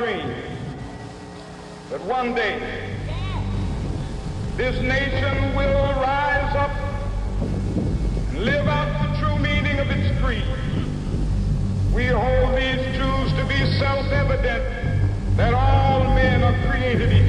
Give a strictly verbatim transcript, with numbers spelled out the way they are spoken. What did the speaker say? dream that one day this nation will rise up and live out the true meaning of its creed. We hold these truths to be self-evident, that all men are created equal.